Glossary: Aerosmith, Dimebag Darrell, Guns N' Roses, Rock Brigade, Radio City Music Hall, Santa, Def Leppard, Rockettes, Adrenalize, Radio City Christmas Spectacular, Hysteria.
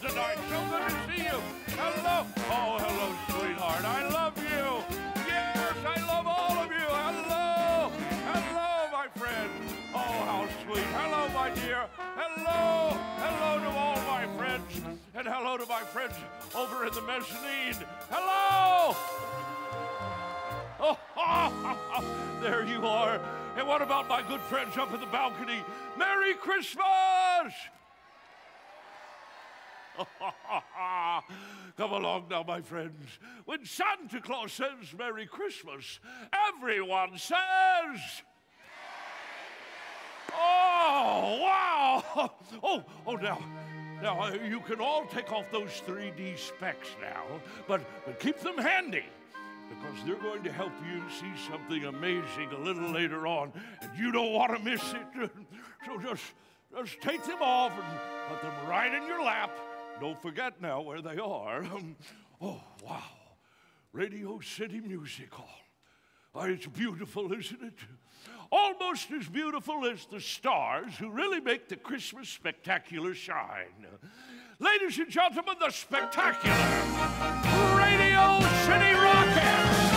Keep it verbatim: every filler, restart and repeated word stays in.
girls tonight. So good to see you. Hello. Oh, hello, sweetheart. I love you. Yes, I love all of you. Hello. Hello, my friend. Oh, how sweet. Hello, my dear. Hello. Hello to all my friends. And hello to my friends over in the mezzanine. Hello. Oh, oh, oh, oh, there you are. And what about my good friends up in the balcony? Merry Christmas! Come along now, my friends. When Santa Claus says Merry Christmas, everyone says... Merry Christmas. Oh, wow! Oh, oh, now... Now, you can all take off those three D specs now, but, but keep them handy, because they're going to help you see something amazing a little later on, and you don't want to miss it. So just, just take them off and put them right in your lap. Don't forget now where they are. Oh, wow. Radio City Music Hall. Oh, it's beautiful, isn't it? Almost as beautiful as the stars who really make the Christmas spectacular shine. Ladies and gentlemen, the spectacular Radio City Rockets!